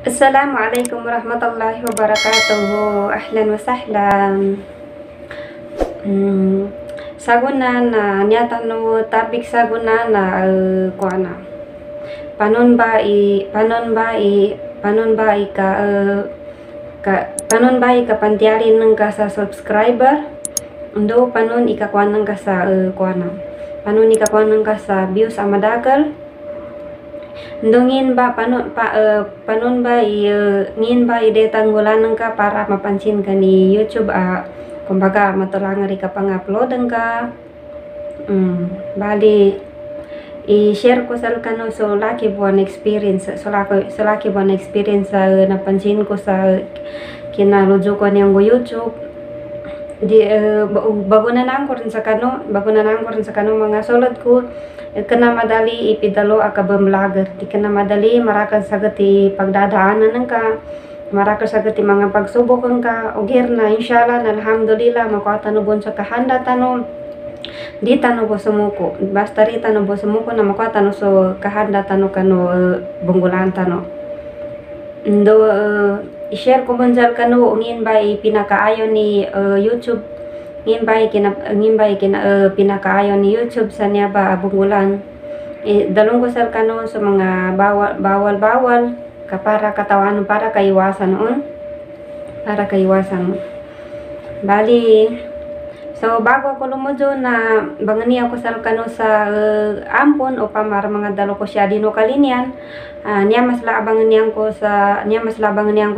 Assalamualaikum warahmatullahi wabarakatuh. Ahlan wa sahlan. Sagunana nyatanu tabik sagunana kuana. Panon bai ka pantialin nang ka sa subscriber. Ndo panon ika kuan nang ka sa kuana. Panon ika kuan nang ka sa views amadakel. Ndongin ba panon ba ngin ba ide tanggulan nengka para mapancin ka ni YouTube kumbaga matulang rika pang-upload nengka bali i-share ko sa kanu so laki buwan experience so laki buwan experience napancin ko sa kinalujo ko niyang go YouTube di bago nanangkor sa kanu mga solod ko kena madali ipidalo akabamlager di kena madali marakan sagati pagdadaanan nangka marakan sagati mga pagsubok nangka ogirna insyaallah alhamdulillah makuatano bon sa kahanda tano di tano bo sumuko basta ri tano bo sumuko na makuatano so kahanda tano kano bunggulan tano ndo i-share ko bonjal kano ungin ba ipinakaayo ni YouTube ngimbay kina pinakaayo ni YouTube sa niya ba bunggulan dalong gusal kanu sa mga bawal ka para katawan para kaiwasan bali so bago ako lumujo na bangani ako sal kanu sa ampon o pamar mga dalo ko siya dino kalinian niya mas labangan niyan ko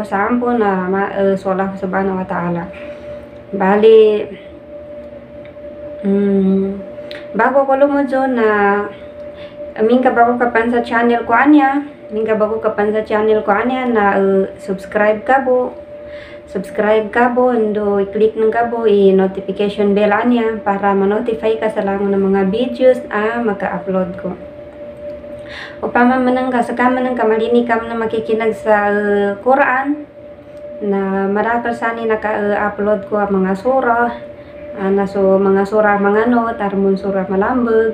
sa ampon na solah subhanahu wa taala bali bago ko lumujo na mingka bago kapan sa channel ko anya na subscribe ka bo ndo i-click ng ka bo i-notification bell anya para ma-notify ka sa lang ng mga videos maka-upload ko upama manangka saka manangka malinikam na makikinag sa Quran na marakal sani naka-upload ko mga surah so mga surah mangano tarmun surah malambeg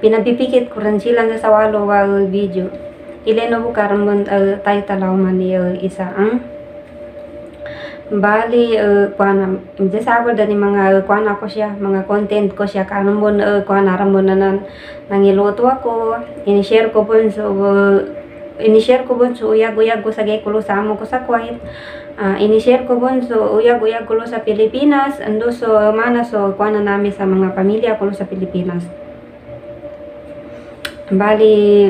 pinapipikit ko rin sila sa walo video ileno ko karamon title man isa bali kuana desabol dani mga kuana ko siya mga content ko siya karamon kuana ramonanan nangiluto ako ini share ko bon so uyag-uyag ko sa Gekulo sa amo ko sa Kuwait. Ini share ko bon so uyag-uyag ko sa Pilipinas. Ando so mana so kuana namin sa mga pamilya ko sa Pilipinas. Bali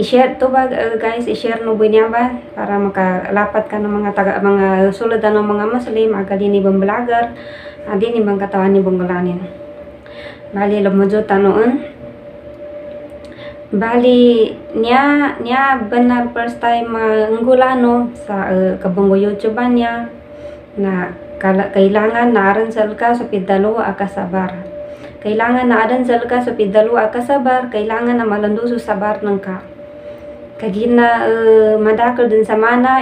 i-share to ba guys, i-share no bunya ba para makalapat ka ng mga suludan ng mga Muslim aga dini bang vlogger, dini bang katawan ni bungulanin. Bali lumujo tanoon. Bali niya benar first time nggulano sa kabunggo YouTube niya na kailangan na aransal ka sa pidalo akasabar kailangan na malanduso sabar nang ka kagina madakol din sa mana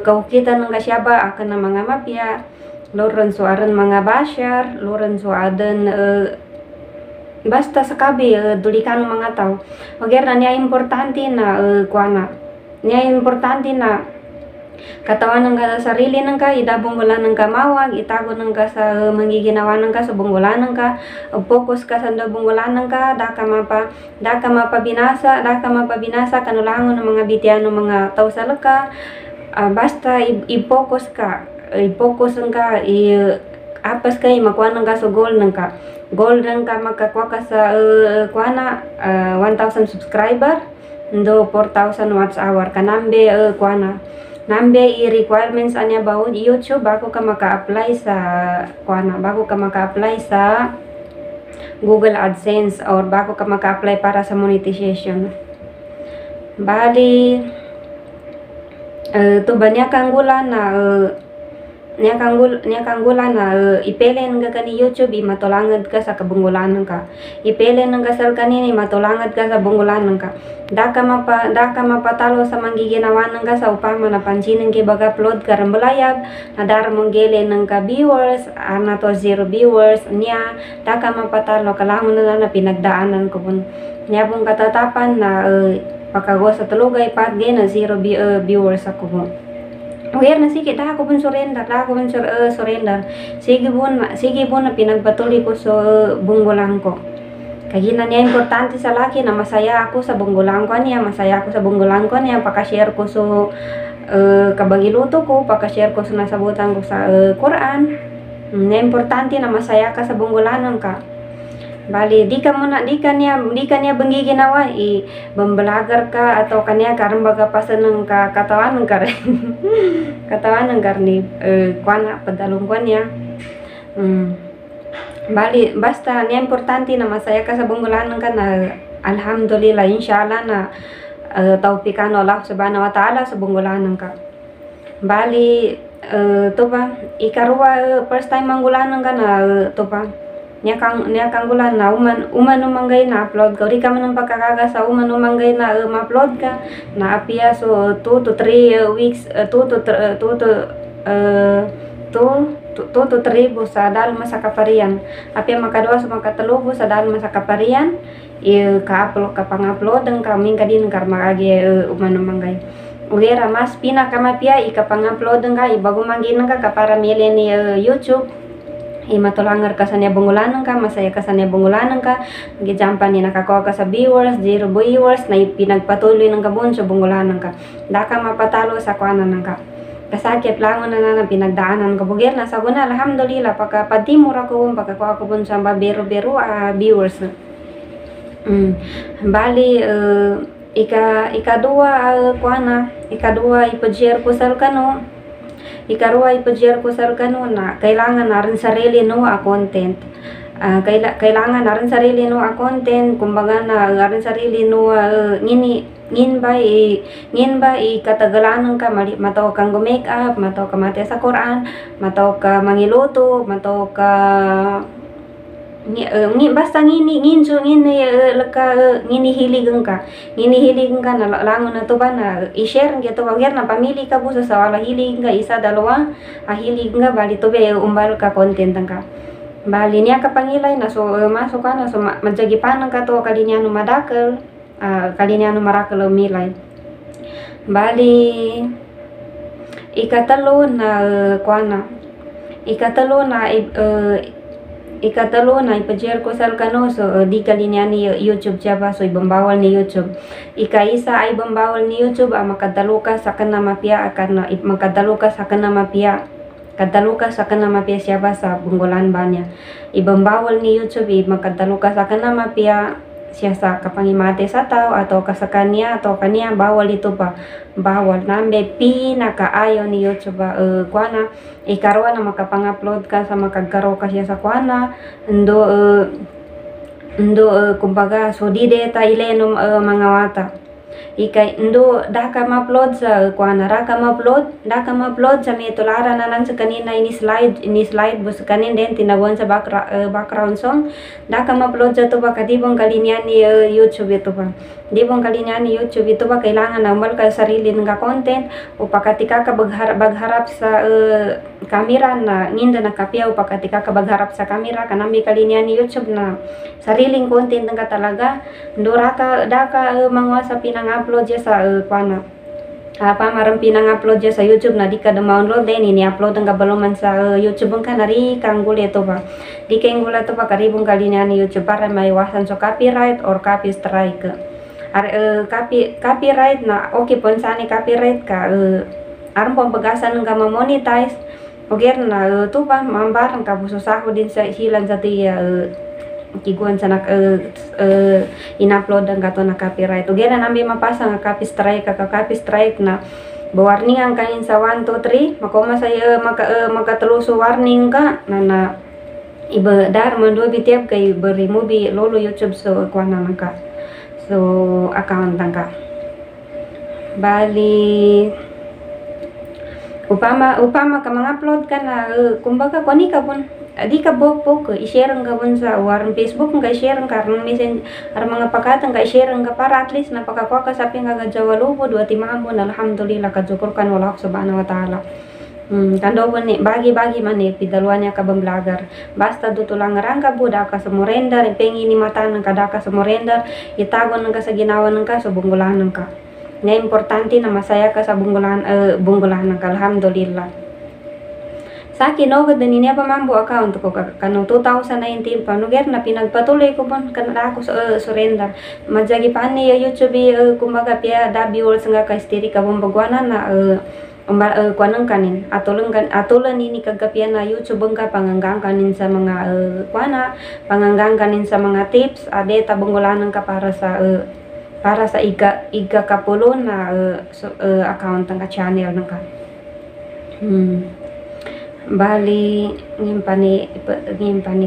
kaukita nang kasyaba akan na mga mapya Lorenzo aran mga bashar Lorenzo adan basta sakabi dulikan mga tao ogerna niya importante na katawan ng sarili ng ka idabunggulan ng kamawag itago ng ka sa manggiginawa ng ka sa bunggulan ng ka focus ka sa bunggulan ng ka da ka mapabinasa kanulangon ng mga bitian ng mga tao sa leka basta i-focus ka apas kay makuha ng ka so goal nang ka makakuha ka sa kuana 1000 subscriber ndo 4000 watch hour kanambe kuana nambe i-requirements anya ba YouTube bago ka maka-apply sa Google AdSense or bago ka maka-apply para sa monetization bali to banya kang gula na Nia kanggulan la ipelen nga kani YouTube i matolangad ka sa kabunggulan ka ipelen nga sal kanini matolangad ka sa bunggulan ka daka mapatalo sa manggiginawan nga sa upang manapansin nga bag-upload ka rambalayab nadar monggele nga viewers ana to zero viewers nia daka mapatalo kalamon na pinagdaanan ko pun nia pong katatapan na pakago sa tulugay patge na zero viewers ako mo. Aware na sige, dahil ako pun surrender. Sige pun na pinagpatuloy ko sa bunggulan ko. Kaya na niya importante sa laki na masaya ako sa bunggulan ko niya, pakashare ko sa kabagiluto ko, pakashare ko sa nasabutan ko sa Quran. Na importante na masaya ka sa bunggulanan ka. Bali, di ka niya banggiginawa, bambalagar ka atau kanya karang bagapasan ng katawan ng kare. Katawan ng karni kuana padalong kuanya. Bali, basta niya importante na masaya ka sa bunggulanan ka na alhamdulillah insyaallah na taufikan Allah subhanahu wa ta'ala sa bunggulanan ka. Bali, toba ikarua first time manggulanan ka na toba. Nia kanggulan na umanumanggay na upload ka. Di ka man ang pagkakaga sa umanumanggay na ma-upload ka. Na apiya so 2 to 3 weeks, 2 to 3 busa dal masakaparian. Apiya makadua so makatalo busa dal masakaparian. Ka-upload ka pang-upload ang kaming kadin karmakagi umanumanggay. Ugera mas pinakamapiya ikapang-upload ang ka ibagumanggin ka para mili ni YouTube. Imatolangar ka sa niya bungulanan ka, masaya ka sa niya bungulanan ka, gijampan ni nakakuha ka sa viewers, zero viewers, na pinagpatuloy ng kabun sa bungulanan ka. Daka mapatalo sa kuanan ka. Kasakit langon na pinagdaanan ka. Bugir na sa guna, alhamdulillah, pagkapatimura ko, pagkakuha ko bun sa babiru-biru viewers. Bali, ikadua ipajer ko sa kano, ikarua ipajer ko sa kano na kailangan narin sarili no a content. Kailangan narin sarili no a content. Kumbaga na narin sarili no ngin ba i katagalanan ka mataw kang gumake up, mataw ka mate sa Quran, mataw ka mangiluto, mataw ka basta nginihilig ka na langon na to ba na i-share nga to bagir na pamili ka busa sa wala hilig nga isa dalawa hilig nga bali to be umbal ka content ka bali niya ka pangilay na so masuk ka na so madyagipanan ka to kali niya no madakal marakal milay bali ikatalo na ikatalo na ipajer ko sa kano so di kalinya ni YouTube jaba so ibambawal ni YouTube. Ikaisa ay bambawal ni YouTube ang makadalo ka sa kana mapia akan makadalo ka sa kana mapia. Kadalo ka sa kana mapia siapa sa bunggulan ba niya. Ibambawal ni YouTube makadalo ka sa kana mapia siya sa kapangimate sa tao atau kasakanya atau kaniya bawal ito pa bawal nambe pinakaayo ni YouTube kuana ikarwa na makapang-upload ka sa makagkaro ka siya sa kuana ndo kumbaga so di deta ilenom mga wata ikay ndo daka ma-upload sa metularan na lang sa kanina ini slide bus kanin din tinawan sa background song daka ma-upload sa to ba kadibong kalinya ni YouTube ito ba kailangan na umal ka sarili nga content upakatika ka bagharap sa kamera na nginda nakapiya upakatika ka bagharap sa kamera kanami kalinya ni YouTube na sariling content nga talaga ndo daka mangwasa pinang upload ya sa pinang-upload ya sa YouTube na di ka download din ini-upload ang kabaluman sa YouTube ka na rin kanggul ito pa karibong kalinya ni YouTube para maiwasan so copyright or copy strike copyright na okay pon sana copyright ka aron pambagasan nga ma-monetize oger na to pa mambarang ka bususaho din sa hilan sa tiya kiguan sa in-upload ang gato na copyright. O gana namin mapasa nga copy strike na warning ang kanin sa 1, 2, 3 makoma sa magkataluso warning ka na ibadar mandubi tiyab kay remove lolo YouTube so kuha naman ka so account lang ka bali upama ka mga upload ka na kumbaga kuani ka pun di ka bopok i-share ka pun sa warang Facebook nga i-share ka ron message ar mga pakatang nga i-share ka para at least napakakuha ka sa pinagagajawalubod wa timamon alhamdulillah kajukur kan wala subhanahu wa taala. Kando ni bagi-bagi mani pidalwanya ka bamblagar basta duto lang rangka buda ka sa morender pengi ni mata ng kadaka sa morender itago ng ka sa ginawa ng ka sa bunggulan ng ka nga importante na masaya ka sa bunggulan ng ka alhamdulillah sa akin ogod na ninepamambu account ko kanong 2019 panuger na pinagpatuloy ko pon kanala ko sa surrender majagi pa niya YouTube kumbaga pia viewers nga ka istiri ka bumbagwana na kuanang kanin atulan ini kagapian na YouTube ka panganggang kanin sa mga kuana panganggang kanin sa mga tips ade tabunggulanan ka para sa iga kapulo na account ng channel ng ka bali ngin pani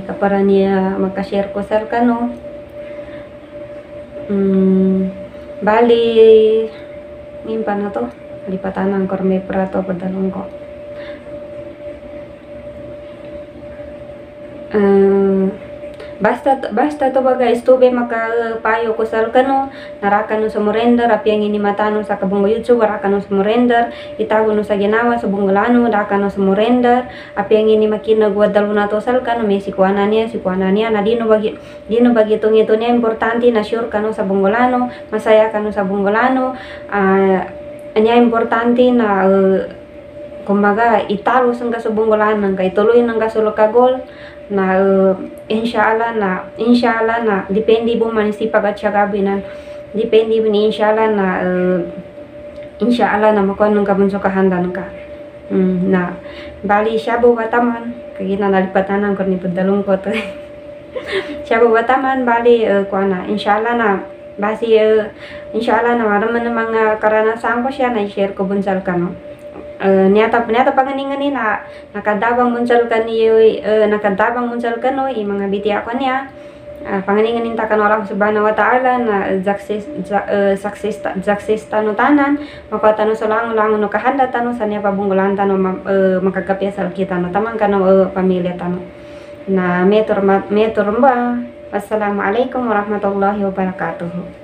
ka para niya makashare ko sir kano bali ngin pa na to lipatan ang korme prato padalong ko basta to baga istube maka payo ko sal kanu naraka no sumurender apiang ini matano sa kabungo YouTube naraka no sumurender itago no sa ginawa sa bungulano naraka no sumurender apiang ini makinagwadalo na to sal kanu may sikuana niya na dino bagi itong ito niya importante na sure kanu sa bungulano masaya kanu sa bungulano anya importante na kumbaga italo sang kasubunggolan nang kay tuloy nang kasulo ka goal na inshallah na depende bu man si pagatiaga binan depende bu ni inshallah na makon nang kabunso ka handan ka na bali shabu wataman kagina nalipatan ang korni pedalong ko to shabu wataman bali kuana inshallah na basi inshallah na maraman ng mga karanasan ko siya na i-share ko bunsal ka no niyata panganinganin na nakadabang bunsal ka no yung mga biti ako niya panganinganin takan orang subhanahu wa ta'ala na success tano tanan makatano sa lango-lango no kahanda tano sa niya pabunggulan tano makagapyasal kita no tamang ka no pamilya tano na metor ba. Wassalamualaikum warahmatullahi wabarakatuh.